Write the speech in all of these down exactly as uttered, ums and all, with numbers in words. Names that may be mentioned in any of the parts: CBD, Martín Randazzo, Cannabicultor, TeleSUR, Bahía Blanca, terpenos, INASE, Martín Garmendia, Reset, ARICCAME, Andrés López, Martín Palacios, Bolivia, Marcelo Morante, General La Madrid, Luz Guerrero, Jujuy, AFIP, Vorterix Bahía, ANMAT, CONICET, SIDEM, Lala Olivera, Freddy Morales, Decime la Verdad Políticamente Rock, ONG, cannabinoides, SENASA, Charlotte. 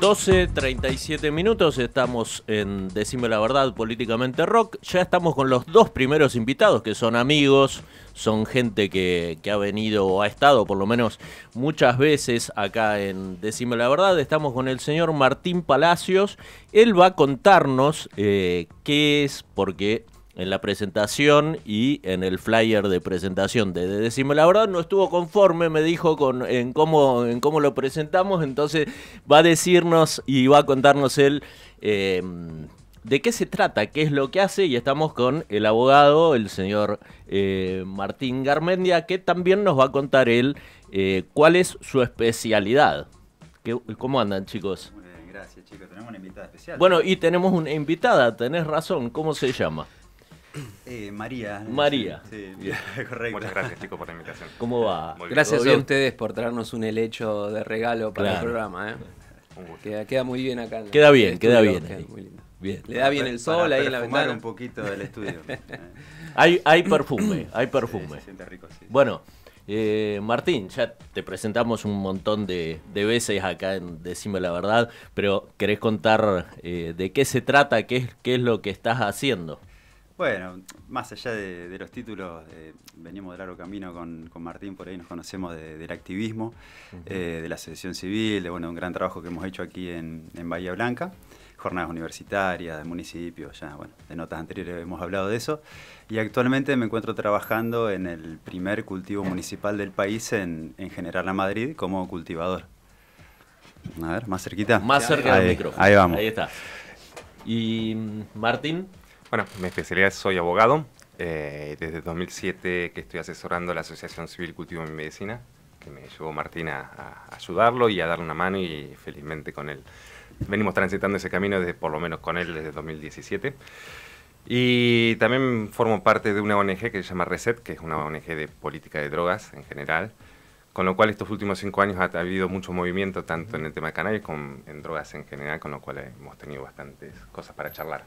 doce treinta y siete minutos, estamos en Decime la Verdad Políticamente Rock. Ya estamos con los dos primeros invitados, que son amigos, son gente que, que ha venido o ha estado por lo menos muchas veces acá en Decime la Verdad. Estamos con el señor Martín Palacios. Él va a contarnos eh, qué es, porque en la presentación y en el flyer de presentación de Decime la Verdad no estuvo conforme, me dijo, con, en, cómo, en cómo lo presentamos. Entonces va a decirnos y va a contarnos él eh, de qué se trata, qué es lo que hace. Y estamos con el abogado, el señor eh, Martín Garmendia, que también nos va a contar él eh, cuál es su especialidad. ¿Qué, ¿Cómo andan, chicos? Muy bien, gracias, chicos. Tenemos una invitada especial. Bueno, y tenemos una invitada, tenés razón. ¿Cómo se llama? Eh, María. María. Sí, bien, correcto. Muchas gracias, chicos, por la invitación. ¿Cómo va? Gracias a ustedes por traernos un helecho de regalo para claro. el programa. ¿eh? Queda, queda muy bien acá. En queda bien, queda bien. Queda muy lindo. Bien. Le da bien el sol para ahí en la ventana. Un poquito del estudio. hay, hay perfume, hay perfume. Sí, se siente rico, sí. Bueno, eh, Martín, ya te presentamos un montón de, de veces acá en Decime la Verdad, pero ¿querés contar eh, de qué se trata, qué, qué es lo que estás haciendo? Bueno, más allá de, de los títulos, eh, venimos de largo camino con, con Martín, por ahí nos conocemos de, del activismo, uh-huh. eh, de la asociación civil, de bueno, un gran trabajo que hemos hecho aquí en, en Bahía Blanca, jornadas universitarias, de municipios, ya, bueno, de notas anteriores hemos hablado de eso, y actualmente me encuentro trabajando en el primer cultivo municipal del país en, en General La Madrid como cultivador. A ver, más cerquita. Más cerca del micrófono. Ahí vamos. Ahí está. Y Martín... Bueno, mi especialidad, soy abogado, eh, desde dos mil siete que estoy asesorando a la Asociación Civil Cultivo y Medicina, que me llevó Martín a, a ayudarlo y a darle una mano, y felizmente con él. Venimos transitando ese camino, desde, por lo menos con él, desde dos mil diecisiete. Y también formo parte de una O N G que se llama Reset, que es una O N G de política de drogas en general, con lo cual estos últimos cinco años ha, ha habido mucho movimiento, tanto en el tema de cannabis como en drogas en general, con lo cual hemos tenido bastantes cosas para charlar.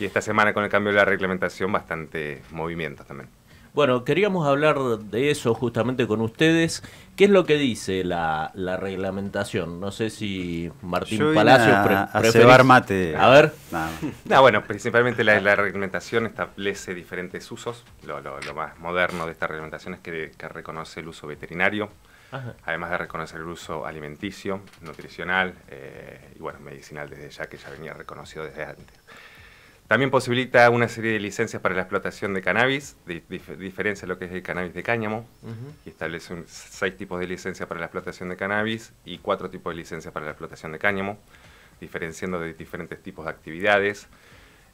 Y esta semana, con el cambio de la reglamentación, bastante movimientos también. Bueno, queríamos hablar de eso justamente con ustedes. ¿Qué es lo que dice la, la reglamentación? No sé si Martín Yo Palacios... Pre a cebar mate. A ver. No, no bueno, principalmente la, la reglamentación establece diferentes usos. Lo, lo, lo más moderno de esta reglamentación es que, que reconoce el uso veterinario, Ajá. además de reconocer el uso alimenticio, nutricional eh, y bueno, medicinal, desde ya que ya venía reconocido desde antes. También posibilita una serie de licencias para la explotación de cannabis, de, dif, diferencia lo que es el cannabis de cáñamo, uh-huh. y establece un, seis tipos de licencia para la explotación de cannabis y cuatro tipos de licencia para la explotación de cáñamo, diferenciando de diferentes tipos de actividades.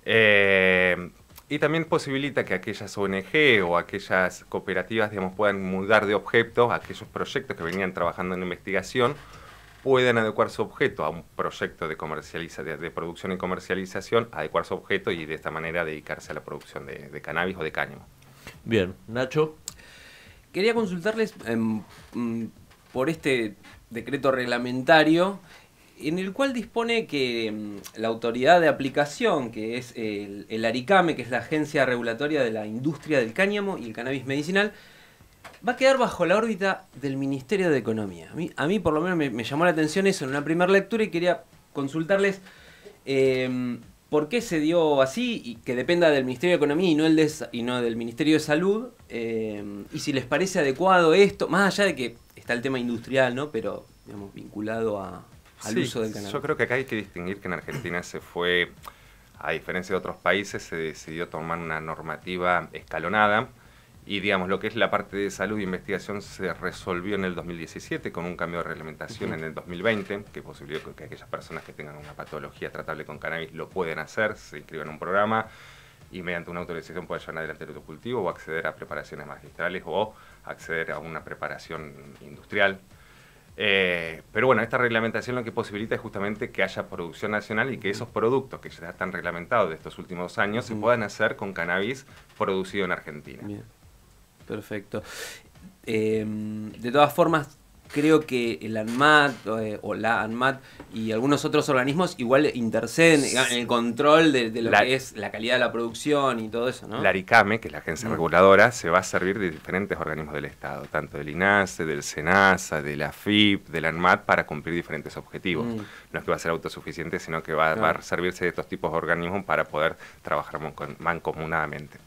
Eh, y también posibilita que aquellas O N G o aquellas cooperativas, digamos, puedan mudar de objeto, aquellos proyectos que venían trabajando en investigación, pueden adecuar su objeto a un proyecto de, comercializa, de, de producción y comercialización, adecuar su objeto y de esta manera dedicarse a la producción de, de cannabis o de cáñamo. Bien, Nacho. Quería consultarles eh, por este decreto reglamentario, en el cual dispone que la autoridad de aplicación, que es el, el ARICCAME, que es la agencia regulatoria de la industria del cáñamo y el cannabis medicinal, va a quedar bajo la órbita del Ministerio de Economía. A mí, a mí por lo menos, me, me llamó la atención eso en una primera lectura y quería consultarles eh, por qué se dio así, y que dependa del Ministerio de Economía y no, el de, y no del Ministerio de Salud, eh, y si les parece adecuado esto, más allá de que está el tema industrial, ¿no? Pero, digamos, vinculado a, al sí, uso del cannabis. Yo creo que acá hay que distinguir que en Argentina se fue, a diferencia de otros países, se decidió tomar una normativa escalonada, y digamos lo que es la parte de salud e investigación se resolvió en el dos mil diecisiete con un cambio de reglamentación uh-huh. en el dos mil veinte que posibilitó que aquellas personas que tengan una patología tratable con cannabis lo pueden hacer, se inscriban en un programa y mediante una autorización pueden llevar adelante el autocultivo o acceder a preparaciones magistrales o acceder a una preparación industrial. Eh, pero bueno, esta reglamentación lo que posibilita es justamente que haya producción nacional y que esos productos que ya están reglamentados de estos últimos años uh-huh. se puedan hacer con cannabis producido en Argentina. Bien. Perfecto. Eh, de todas formas, creo que el ANMAT eh, o la ANMAT y algunos otros organismos igual interceden en el control de, de lo la, que es la calidad de la producción y todo eso, ¿no? La ARICCAME, que es la agencia mm. reguladora, se va a servir de diferentes organismos del Estado, tanto del INASE, del SENASA, de la AFIP, del ANMAT, para cumplir diferentes objetivos. Mm. No es que va a ser autosuficiente, sino que va, no. va a servirse de estos tipos de organismos para poder trabajar mancomunadamente.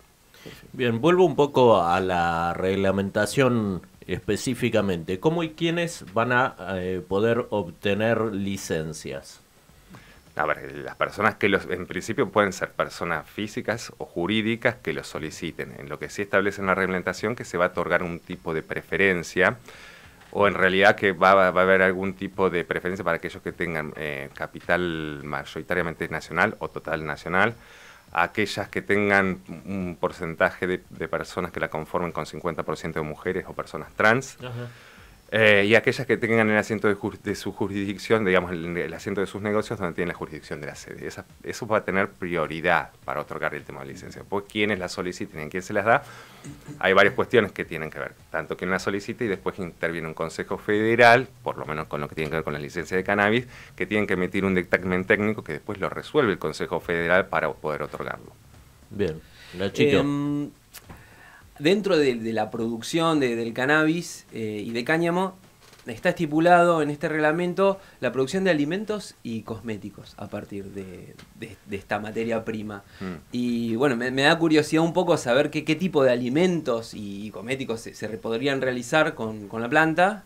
Bien, vuelvo un poco a la reglamentación específicamente. ¿Cómo y quiénes van a eh, poder obtener licencias? A ver, las personas que los, en principio pueden ser personas físicas o jurídicas que los soliciten. En lo que sí establece en la reglamentación que se va a otorgar un tipo de preferencia, o en realidad que va, va a haber algún tipo de preferencia para aquellos que tengan eh, capital mayoritariamente nacional o total nacional, aquellas que tengan un porcentaje de, de personas que la conformen con cincuenta por ciento de mujeres o personas trans, eh, y aquellas que tengan el asiento de, ju de su jurisdicción, digamos, el, el asiento de sus negocios donde tienen la jurisdicción de la sede. Esa, eso va a tener prioridad para otorgar el tema de licencia. Pues quienes la soliciten y quién se las da, hay varias cuestiones que tienen que ver. Tanto quien la solicita y después interviene un consejo federal, por lo menos con lo que tiene que ver con la licencia de cannabis, que tienen que emitir un dictamen técnico que después lo resuelve el consejo federal para poder otorgarlo. Bien, la chica. Eh, Dentro de, de la producción de, del cannabis eh, y de cáñamo, está estipulado en este reglamento la producción de alimentos y cosméticos a partir de, de, de esta materia prima. Mm. Y bueno, me, me da curiosidad un poco saber qué, qué tipo de alimentos y cosméticos se, se podrían realizar con, con la planta.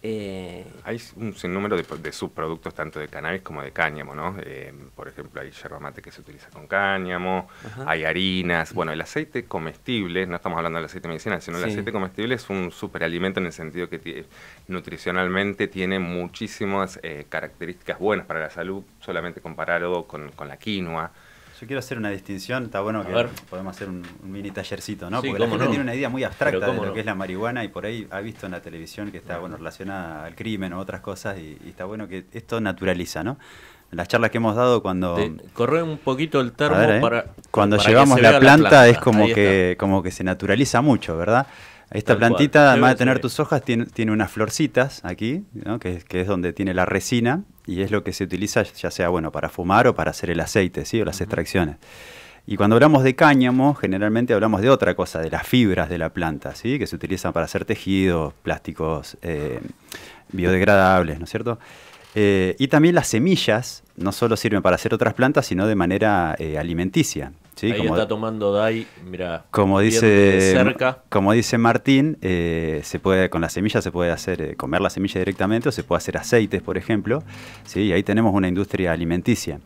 Eh... Hay un sinnúmero de, de subproductos tanto de cannabis como de cáñamo, ¿no? Eh, por ejemplo, hay yerba mate que se utiliza con cáñamo, Ajá. hay harinas, bueno, el aceite comestible, no estamos hablando del aceite medicinal, sino sí. el aceite comestible es un superalimento en el sentido que nutricionalmente tiene muchísimas eh, características buenas para la salud, solamente comparado con, con la quinoa. Yo quiero hacer una distinción, está bueno que podemos hacer un, un mini tallercito, ¿no? Sí, porque la gente no? tiene una idea muy abstracta de lo no? que es la marihuana y por ahí ha visto en la televisión que está no. bueno relacionada al crimen o otras cosas y, y está bueno que esto naturaliza, ¿no? Las charlas que hemos dado cuando... Te corre un poquito el termo ver, ¿eh? para... Cuando para llevamos la planta, la planta es como que, como que se naturaliza mucho, ¿verdad? Esta Tal plantita, cual. además de tener tus hojas, tiene, tiene unas florcitas aquí, ¿no? que, que es donde tiene la resina, y es lo que se utiliza ya sea bueno para fumar o para hacer el aceite, ¿sí? o las uh-huh. extracciones. Y cuando hablamos de cáñamo, generalmente hablamos de otra cosa, de las fibras de la planta, ¿sí? que se utilizan para hacer tejidos, plásticos eh, biodegradables, ¿no es cierto? Eh, y también las semillas no solo sirven para hacer otras plantas, sino de manera eh, alimenticia. ¿Sí? Ahí como está tomando Dai, mira, como dice, cerca. Como dice Martín, eh, se puede, con las semillas se puede hacer eh, comer la semilla directamente o se puede hacer aceites, por ejemplo. ¿Sí? Y ahí tenemos una industria alimenticia.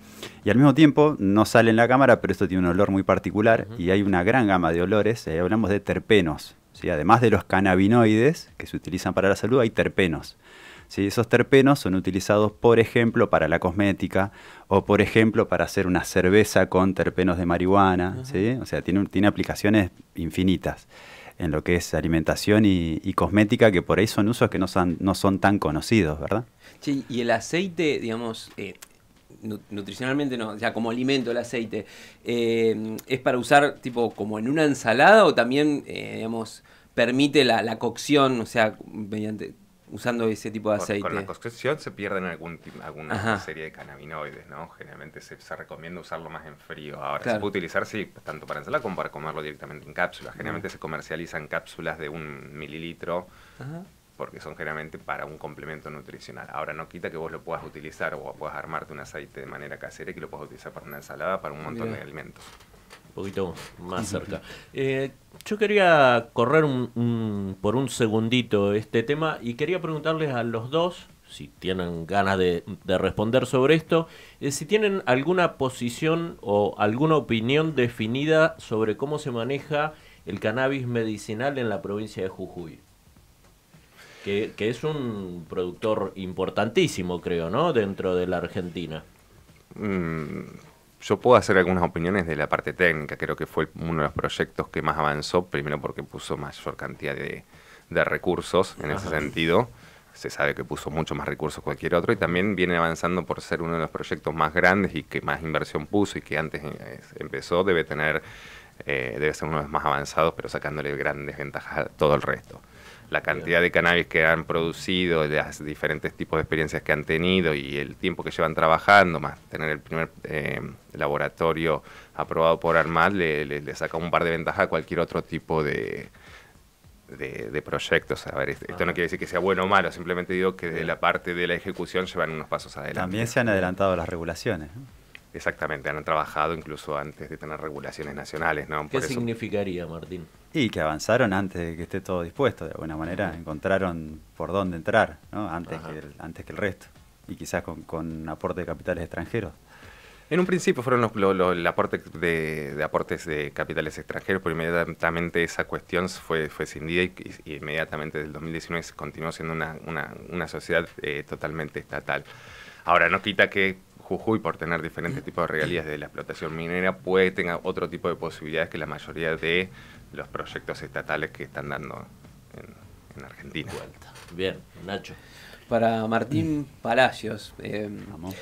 Y al mismo tiempo, no sale en la cámara, pero esto tiene un olor muy particular uh-huh. y hay una gran gama de olores. Eh, hablamos de terpenos. ¿Sí? Además de los cannabinoides que se utilizan para la salud, hay terpenos. ¿Sí? Esos terpenos son utilizados, por ejemplo, para la cosmética o, por ejemplo, para hacer una cerveza con terpenos de marihuana. ¿Sí? O sea, tiene, tiene aplicaciones infinitas en lo que es alimentación y, y cosmética, que por ahí son usos que no son, no son tan conocidos, ¿verdad? Sí, y el aceite, digamos, eh, nutricionalmente no, o sea, como alimento el aceite, eh, ¿es para usar tipo como en una ensalada o también, eh, digamos, permite la, la cocción, o sea, mediante... usando ese tipo de aceite? Con la cocción se pierden algún, alguna Ajá. serie de cannabinoides, ¿no? Generalmente se, se recomienda usarlo más en frío. Ahora, claro. se puede utilizar, sí, tanto para ensalada como para comerlo directamente en cápsulas. Generalmente Ajá. se comercializan cápsulas de un mililitro, Ajá. porque son generalmente para un complemento nutricional. Ahora, no quita que vos lo puedas utilizar o puedas armarte un aceite de manera casera y que lo puedas utilizar para una ensalada, para un montón Bien. de alimentos. Un poquito más cerca. Eh, yo quería correr un, un, por un segundito este tema y quería preguntarles a los dos, si tienen ganas de, de responder sobre esto, eh, si tienen alguna posición o alguna opinión definida sobre cómo se maneja el cannabis medicinal en la provincia de Jujuy. Que, que es un productor importantísimo, creo, ¿no? Dentro de la Argentina. Mm. Yo puedo hacer algunas opiniones de la parte técnica, creo que fue uno de los proyectos que más avanzó, primero porque puso mayor cantidad de, de recursos en Ajá. ese sentido, se sabe que puso mucho más recursos que cualquier otro y también viene avanzando por ser uno de los proyectos más grandes y que más inversión puso y que antes empezó, debe tener, eh, debe ser uno de los más avanzados, pero sacándole grandes ventajas a todo el resto. la cantidad de cannabis que han producido, los diferentes tipos de experiencias que han tenido y el tiempo que llevan trabajando, más tener el primer eh, laboratorio aprobado por ANMAT, le, le, le saca un par de ventajas a cualquier otro tipo de, de, de proyectos. A ver, esto ah. no quiere decir que sea bueno o malo, simplemente digo que de la parte de la ejecución llevan unos pasos adelante. También se han adelantado las regulaciones, ¿no? Exactamente, han trabajado incluso antes de tener regulaciones nacionales, ¿no? ¿Qué significaría, Martín? Y que avanzaron antes de que esté todo dispuesto, de alguna manera. Ajá. Encontraron por dónde entrar, ¿no? Antes que el, antes que el resto, y quizás con, con aporte de capitales extranjeros. En un principio fueron los, los, los el aporte de, de aportes de capitales extranjeros, pero inmediatamente esa cuestión fue, fue escindida y, y inmediatamente desde el dos mil diecinueve se continuó siendo una, una, una sociedad eh, totalmente estatal. Ahora, no quita que Jujuy, por tener diferentes tipos de regalías de la explotación minera, puede tener otro tipo de posibilidades que la mayoría de los proyectos estatales que están dando en, en Argentina. Bien, Nacho. Para Martín Palacios, eh, vamos.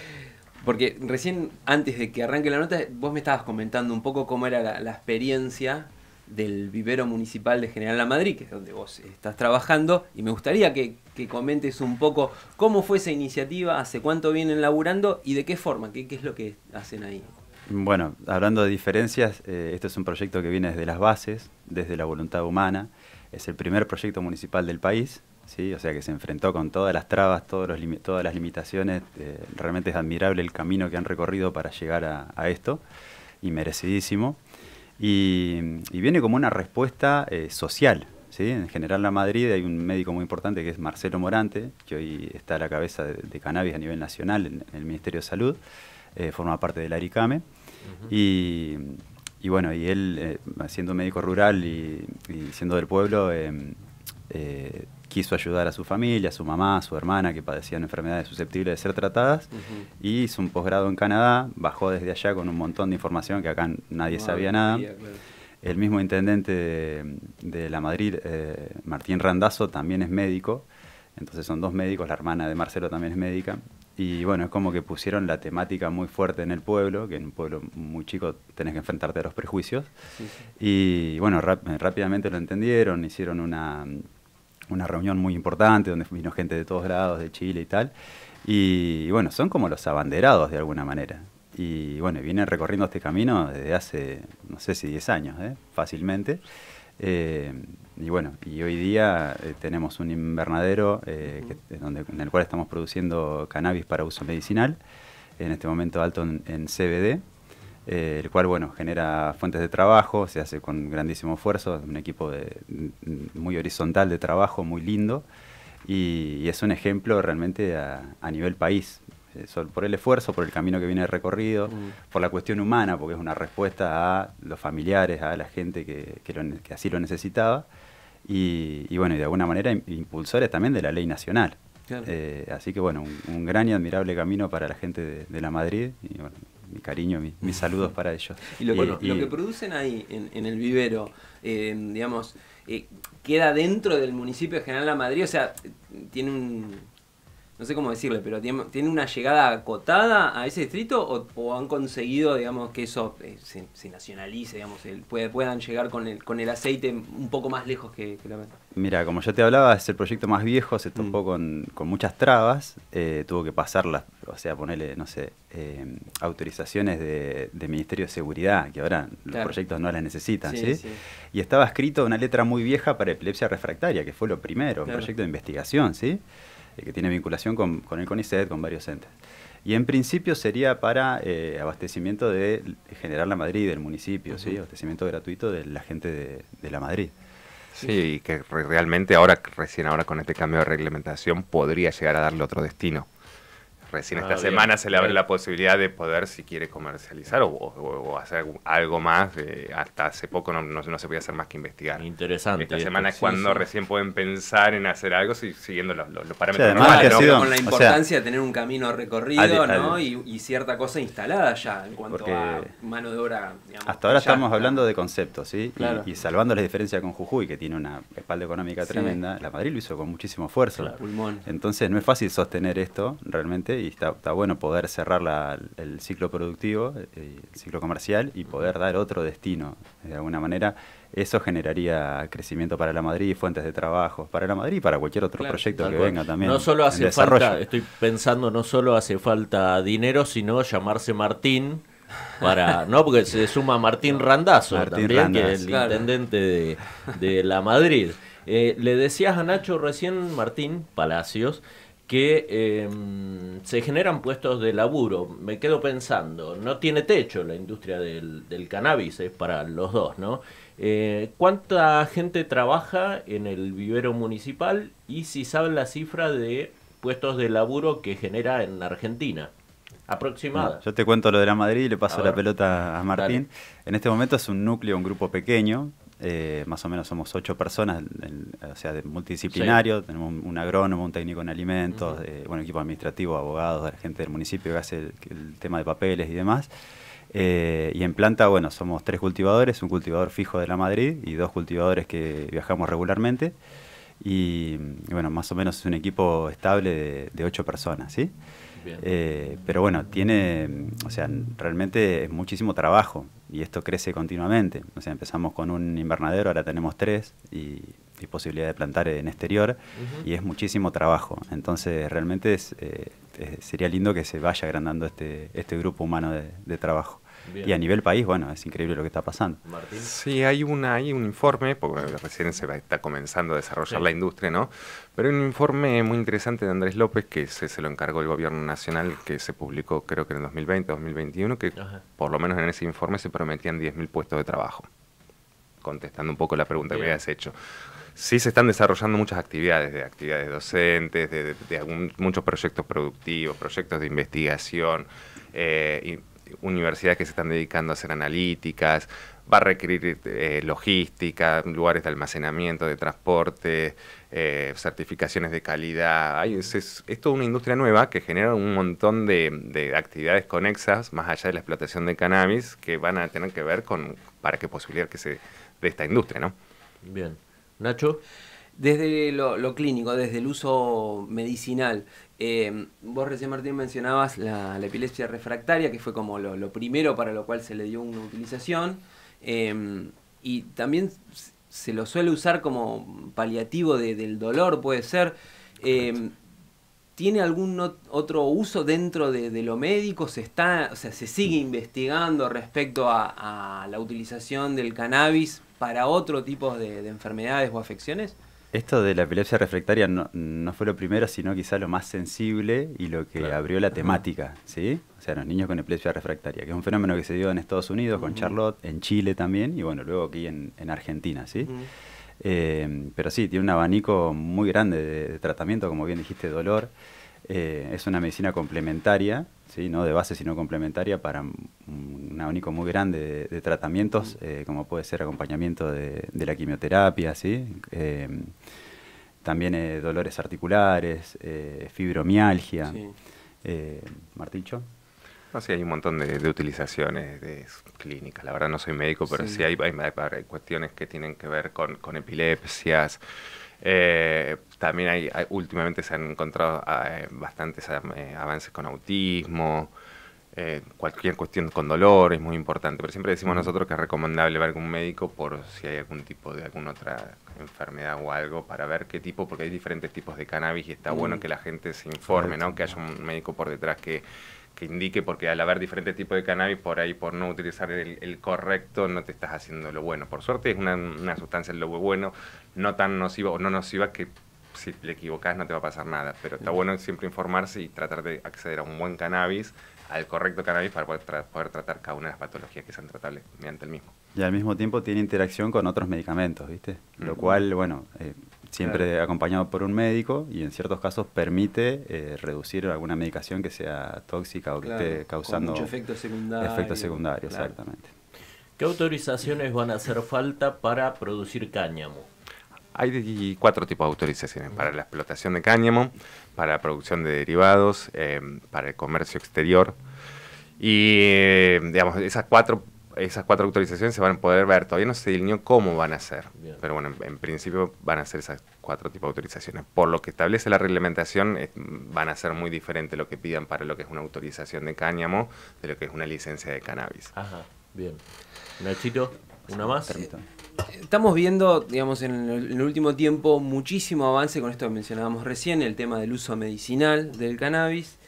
Porque recién, antes de que arranque la nota, vos me estabas comentando un poco cómo era la, la experiencia del vivero municipal de General La Madrid, que es donde vos estás trabajando, y me gustaría que, que comentes un poco cómo fue esa iniciativa, hace cuánto vienen laburando y de qué forma, qué, qué es lo que hacen ahí. Bueno, hablando de diferencias, eh, este es un proyecto que viene desde las bases, desde la voluntad humana. Es el primer proyecto municipal del país, ¿sí? O sea que se enfrentó con todas las trabas, todos los limi- todas las limitaciones. Eh, realmente es admirable el camino que han recorrido para llegar a, a esto, y merecidísimo. Y, y viene como una respuesta eh, social, ¿sí? En General La Madrid hay un médico muy importante que es Marcelo Morante, que hoy está a la cabeza de, de cannabis a nivel nacional en, en el Ministerio de Salud. Eh, forma parte del ARICCAME. Uh-huh. y, y bueno, y él, eh, siendo médico rural y, y siendo del pueblo, eh, eh, quiso ayudar a su familia, a su mamá, a su hermana, que padecían enfermedades susceptibles de ser tratadas. Uh-huh. Y hizo un posgrado en Canadá, bajó desde allá con un montón de información que acá nadie no, sabía nada. Día, claro. El mismo intendente de, de La Madrid, eh, Martín Randazzo, también es médico. Entonces son dos médicos, la hermana de Marcelo también es médica. Y bueno, es como que pusieron la temática muy fuerte en el pueblo, que en un pueblo muy chico tenés que enfrentarte a los prejuicios. Sí, sí. Y bueno, rápidamente lo entendieron, hicieron una, una reunión muy importante donde vino gente de todos lados, de Chile y tal. Y, y bueno, son como los abanderados de alguna manera. Y bueno, vienen recorriendo este camino desde hace, no sé si diez años, ¿eh? Fácilmente. Eh, y bueno, y hoy día eh, tenemos un invernadero eh, que, donde, en el cual estamos produciendo cannabis para uso medicinal, en este momento alto en, en C B D, eh, el cual, bueno, genera fuentes de trabajo, se hace con grandísimo esfuerzo, un equipo de, muy horizontal de trabajo, muy lindo, y, y es un ejemplo realmente a, a nivel país, eh, por el esfuerzo, por el camino que viene recorrido, mm. por la cuestión humana, porque es una respuesta a los familiares, a la gente que, que, lo, que así lo necesitaba. Y, y bueno, y de alguna manera impulsores también de la ley nacional. Claro. Eh, así que bueno, un, un gran y admirable camino para la gente de, de La Madrid. Y bueno, mi cariño, mi, mis saludos para ellos. Y lo, y, bueno, y, lo que producen ahí, en, en el vivero, eh, digamos, eh, queda dentro del municipio de General La Madrid. O sea, tiene un... no sé cómo decirle, pero ¿tiene una llegada acotada a ese distrito o, o han conseguido, digamos, que eso eh, se, se nacionalice, digamos, el, puedan llegar con el, con el aceite un poco más lejos que, que la meta? Mira, como yo te hablaba, es el proyecto más viejo, se topó mm. con, con muchas trabas, eh, tuvo que pasarlas, o sea, ponerle, no sé, eh, autorizaciones de, de Ministerio de Seguridad, que ahora los claro. proyectos no las necesitan, sí, ¿sí? ¿sí? Y estaba escrito una letra muy vieja para epilepsia refractaria, que fue lo primero, claro. un proyecto de investigación, ¿sí? que tiene vinculación con, con el CONICET, con varios entes. Y en principio sería para eh, abastecimiento de General La Madrid, del municipio, uh-huh. ¿sí? Abastecimiento gratuito de la gente de, de La Madrid. Sí, sí. Y que re realmente ahora, recién ahora con este cambio de reglamentación podría llegar a darle otro destino. Recién ah, esta bien. semana se le abre bien. la posibilidad de poder, si quiere, comercializar o, o, o hacer algo más. Eh, hasta hace poco no, no, no se podía hacer más que investigar. Interesante. Esta semana es cuando sí, recién pueden pensar en hacer algo si, siguiendo los, los parámetros o sea, normales. ¿no? Sido, con la importancia o sea, de tener un camino recorrido al, al, ¿no? y, y cierta cosa instalada ya en cuanto a mano de obra. Digamos, hasta ahora allá, estamos ¿no? hablando de conceptos, ¿sí? Claro. Y, y salvando la diferencia con Jujuy, que tiene una espalda económica tremenda, sí. La Madrid lo hizo con muchísimo esfuerzo. Claro. Entonces no es fácil sostener esto realmente. y está, está bueno poder cerrar la, el ciclo productivo, el ciclo comercial, y poder dar otro destino. De alguna manera, eso generaría crecimiento para La Madrid, fuentes de trabajo para La Madrid y para cualquier otro claro, proyecto que cual. venga también. No solo hace falta, estoy pensando, no solo hace falta dinero, sino llamarse Martín. Para, no, porque se suma Martín Randazzo, Martín también, Randazzo, que es el claro. intendente de, de La Madrid. Eh, le decías a Nacho recién, Martín Palacios, que eh, se generan puestos de laburo. Me quedo pensando, no tiene techo la industria del, del cannabis, es para los dos, ¿no? Eh, ¿Cuánta gente trabaja en el vivero municipal y si saben la cifra de puestos de laburo que genera en Argentina? Aproximada. No, yo te cuento lo de La Madrid y le paso la pelota a Martín. Dale. En este momento es un núcleo, un grupo pequeño, eh, más o menos somos ocho personas, en, o sea, multidisciplinario, sí. Tenemos un, un agrónomo, un técnico en alimentos, uh-huh. eh, bueno, equipo administrativo, abogados, gente del municipio que hace el, el tema de papeles y demás. Eh, y en planta, bueno, somos tres cultivadores, un cultivador fijo de La Madrid y dos cultivadores que viajamos regularmente. Y, y bueno, más o menos es un equipo estable de, de ocho personas, ¿sí? Eh, pero bueno, tiene, o sea, realmente es muchísimo trabajo y esto crece continuamente. O sea, empezamos con un invernadero, ahora tenemos tres y, y posibilidad de plantar en exterior uh-huh. y es muchísimo trabajo. Entonces, realmente es, eh, es, sería lindo que se vaya agrandando este, este grupo humano de, de trabajo. Bien. Y a nivel país, bueno, es increíble lo que está pasando. Martín. Sí, hay, una, hay un informe, porque recién se está comenzando a desarrollar sí. la industria, ¿no? Pero hay un informe muy interesante de Andrés López que se, se lo encargó el gobierno nacional, que se publicó creo que en dos mil veinte, dos mil veintiuno, que ajá. por lo menos en ese informe se prometían diez mil puestos de trabajo. Contestando un poco la pregunta bien. que me habías hecho. Sí se están desarrollando muchas actividades, de actividades docentes, de, de, de algún, muchos proyectos productivos, proyectos de investigación, eh, y universidades que se están dedicando a hacer analíticas, va a requerir eh, logística, lugares de almacenamiento, de transporte, eh, certificaciones de calidad. Hay, es, es, es toda una industria nueva que genera un montón de, de actividades conexas, más allá de la explotación de cannabis, que van a tener que ver con para qué posibilidad que se dé esta industria, ¿no? Bien. Nacho. Desde lo, lo clínico, desde el uso medicinal, eh, vos recién, Martín, mencionabas la, la epilepsia refractaria, que fue como lo, lo primero para lo cual se le dio una utilización, eh, y también se lo suele usar como paliativo de, del dolor, puede ser. Eh, ¿Tiene algún otro uso dentro de, de lo médico? ¿Se está, o sea, se sigue investigando respecto a, a la utilización del cannabis para otro tipo de, de enfermedades o afecciones? Esto de la epilepsia refractaria no, no fue lo primero, sino quizá lo más sensible y lo que claro. abrió la temática, ¿sí? O sea, los niños con epilepsia refractaria, que es un fenómeno que se dio en Estados Unidos, uh-huh. con Charlotte, en Chile también, y bueno, luego aquí en, en Argentina, ¿sí? Uh-huh. eh, pero sí, tiene un abanico muy grande de, de tratamiento, como bien dijiste, dolor. Eh, es una medicina complementaria, ¿sí? No de base, sino complementaria para un abanico muy grande de, de tratamientos, eh, como puede ser acompañamiento de, de la quimioterapia, ¿sí? Eh, también eh, dolores articulares, eh, fibromialgia. Sí. Eh, ¿Martincho? No, sí, hay un montón de, de utilizaciones de clínicas. La verdad no soy médico, pero sí, sí hay, hay, hay cuestiones que tienen que ver con, con epilepsias. Eh, también hay, hay, últimamente se han encontrado eh, bastantes eh, avances con autismo, eh, cualquier cuestión con dolor es muy importante, pero siempre decimos nosotros que es recomendable ver con un médico por si hay algún tipo de alguna otra enfermedad o algo, para ver qué tipo, porque hay diferentes tipos de cannabis y está mm. bueno que la gente se informe, ¿no? Que haya un médico por detrás que, que indique, porque al haber diferentes tipos de cannabis, por ahí por no utilizar el, el correcto no te estás haciendo lo bueno. Por suerte es una, una sustancia lo bueno, no tan nociva o no nociva que si le equivocás no te va a pasar nada, pero está bueno siempre informarse y tratar de acceder a un buen cannabis, al correcto cannabis, para poder, tra poder tratar cada una de las patologías que sean tratables mediante el mismo. Y al mismo tiempo tiene interacción con otros medicamentos, ¿viste? Mm. Lo cual, bueno, eh, siempre claro. acompañado por un médico y en ciertos casos permite eh, reducir alguna medicación que sea tóxica o que claro, esté causando efectos secundarios. Efectos secundarios, claro. exactamente. ¿Qué autorizaciones van a hacer falta para producir cáñamo? Hay cuatro tipos de autorizaciones, para la explotación de cáñamo, para la producción de derivados, eh, para el comercio exterior. Y, eh, digamos, esas cuatro esas cuatro autorizaciones se van a poder ver. Todavía no se delineó cómo van a ser. Bien. Pero bueno, en, en principio van a ser esas cuatro tipos de autorizaciones. Por lo que establece la reglamentación, es, van a ser muy diferentes lo que pidan para lo que es una autorización de cáñamo de lo que es una licencia de cannabis. Ajá, bien. Nachito, una más. Permítame. Estamos viendo, digamos, en el, en el último tiempo muchísimo avance con esto que mencionábamos recién, el tema del uso medicinal del cannabis.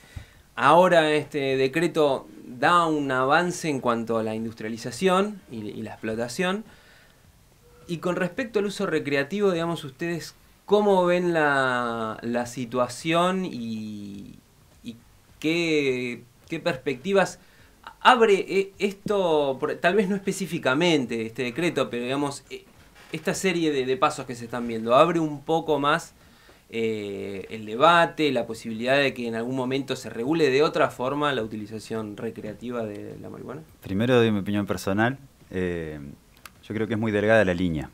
Ahora este decreto da un avance en cuanto a la industrialización y, y la explotación. Y con respecto al uso recreativo, digamos, ustedes, ¿cómo ven la, la situación y, y qué, qué perspectivas abre esto? Tal vez no específicamente este decreto, pero digamos, esta serie de, de pasos que se están viendo, abre un poco más eh, el debate, la posibilidad de que en algún momento se regule de otra forma la utilización recreativa de la marihuana. Primero doy mi opinión personal, eh, yo creo que es muy delgada la línea,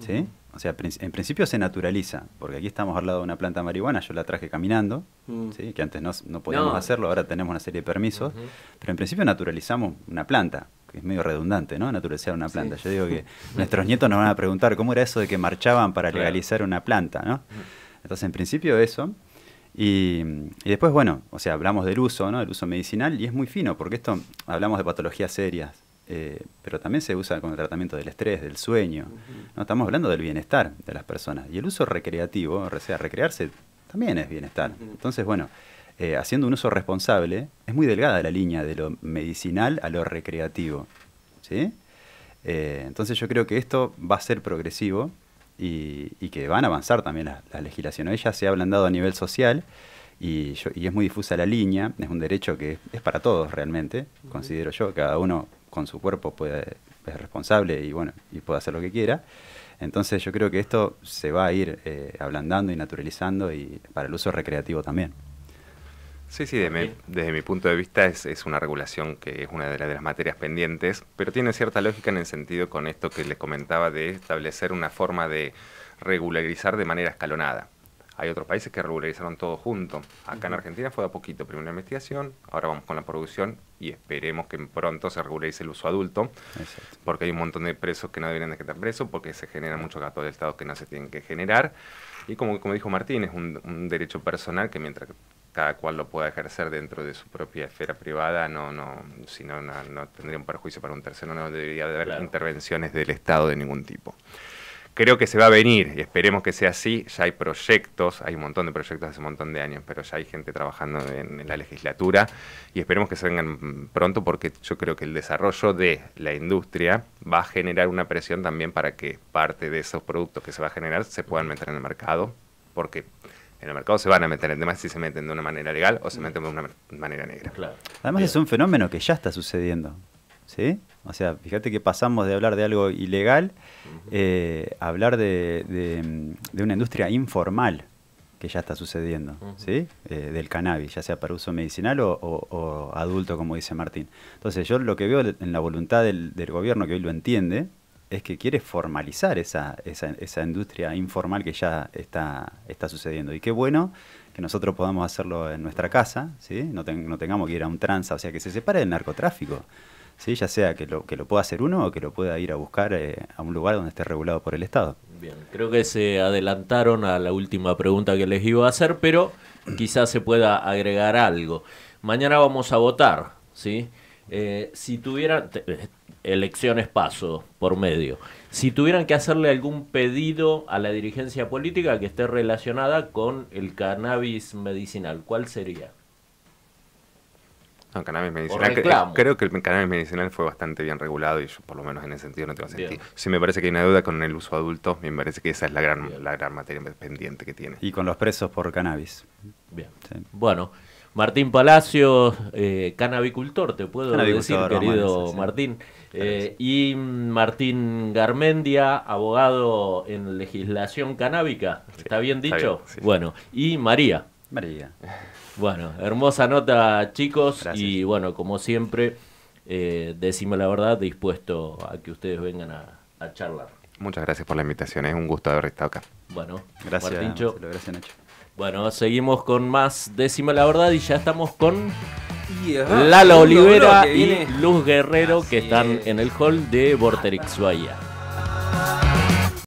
¿sí? Uh-huh. O sea, en principio se naturaliza, porque aquí estamos al lado de una planta de marihuana, yo la traje caminando, mm. ¿sí? Que antes no, no podíamos no. hacerlo, ahora tenemos una serie de permisos, uh-huh. pero en principio naturalizamos una planta, que es medio redundante, ¿no? Naturalizar una planta. Sí. Yo digo que nuestros nietos nos van a preguntar cómo era eso de que marchaban para legalizar claro. una planta, ¿no? Entonces, en principio eso, y, y después, bueno, o sea, hablamos del uso, ¿no? El uso medicinal, y es muy fino, porque esto, hablamos de patologías serias, Eh, pero también se usa con el tratamiento del estrés, del sueño. Uh-huh. ¿No? Estamos hablando del bienestar de las personas. Y el uso recreativo, o sea, recrearse también es bienestar. Uh-huh. Entonces, bueno, eh, haciendo un uso responsable, es muy delgada la línea de lo medicinal a lo recreativo, ¿sí? Eh, entonces yo creo que esto va a ser progresivo y, y que van a avanzar también las, las legislaciones. Ellas se ha ablandado a nivel social y, yo, y es muy difusa la línea. Es un derecho que es para todos realmente, uh-huh. considero yo. Cada uno con su cuerpo puede, es responsable y bueno, y puede hacer lo que quiera. Entonces yo creo que esto se va a ir eh, ablandando y naturalizando y para el uso recreativo también. Sí, sí, de mi, desde mi punto de vista es, es una regulación que es una de, la, de las materias pendientes, pero tiene cierta lógica en el sentido con esto que les comentaba de establecer una forma de regularizar de manera escalonada. Hay otros países que regularizaron todo junto. Acá en Argentina fue de a poquito. Primero la investigación, ahora vamos con la producción y esperemos que pronto se regularice el uso adulto. Exacto. Porque hay un montón de presos que no deberían de estar presos porque se generan muchos gastos del Estado que no se tienen que generar. Y como, como dijo Martín, es un, un derecho personal que mientras cada cual lo pueda ejercer dentro de su propia esfera privada, no, no, si no, no, no tendría un perjuicio para un tercero, no debería haber claro. intervenciones del Estado de ningún tipo. Creo que se va a venir, y esperemos que sea así. Ya hay proyectos, hay un montón de proyectos hace un montón de años, pero ya hay gente trabajando en, en la legislatura, y esperemos que se vengan pronto, porque yo creo que el desarrollo de la industria va a generar una presión también para que parte de esos productos que se va a generar se puedan meter en el mercado, porque en el mercado se van a meter, el tema es si se meten de una manera legal o se meten de una manera negra. Claro. Además Bien. es un fenómeno que ya está sucediendo, ¿sí? O sea, fíjate que pasamos de hablar de algo ilegal eh, a hablar de, de, de una industria informal que ya está sucediendo, uh-huh. ¿sí? Eh, del cannabis, ya sea para uso medicinal o, o, o adulto, como dice Martín. Entonces yo lo que veo en la voluntad del, del gobierno, que hoy lo entiende, es que quiere formalizar esa, esa, esa industria informal que ya está, está sucediendo. Y qué bueno que nosotros podamos hacerlo en nuestra casa, ¿sí? No, ten, no tengamos que ir a un tranza, o sea, que se separe del narcotráfico. Sí, ya sea que lo, que lo pueda hacer uno o que lo pueda ir a buscar eh, a un lugar donde esté regulado por el Estado. Bien, creo que se adelantaron a la última pregunta que les iba a hacer, pero quizás se pueda agregar algo. Mañana vamos a votar, ¿sí? Eh, si tuvieran, te, elecciones paso por medio, si tuvieran que hacerle algún pedido a la dirigencia política que esté relacionada con el cannabis medicinal, ¿cuál sería? No, cannabis medicinal, creo, creo que el cannabis medicinal fue bastante bien regulado y yo por lo menos en ese sentido no tengo sentido. Sí, me parece que hay una deuda con el uso adulto, me parece que esa es la gran, la gran materia pendiente que tiene. Y con los presos por cannabis. Bien. Sí. Bueno, Martín Palacios, eh, cannabicultor, te puedo decir, querido sí. Martín. Eh, y Martín Garmendia, abogado en legislación cannábica, sí, ¿está bien dicho? Está bien, sí. Bueno, y María. María. Bueno, hermosa nota, chicos. Gracias. Y bueno, como siempre, eh, Decime la Verdad, dispuesto a que ustedes vengan a, a charlar. Muchas gracias por la invitación, es un gusto haber estado acá. Bueno, gracias, Martincho. Gracias, Nacho. Bueno, seguimos con más Decime la Verdad y ya estamos con Hostia, Lala Olivera y Luz Guerrero, que están en el hall de Vorterix Bahía.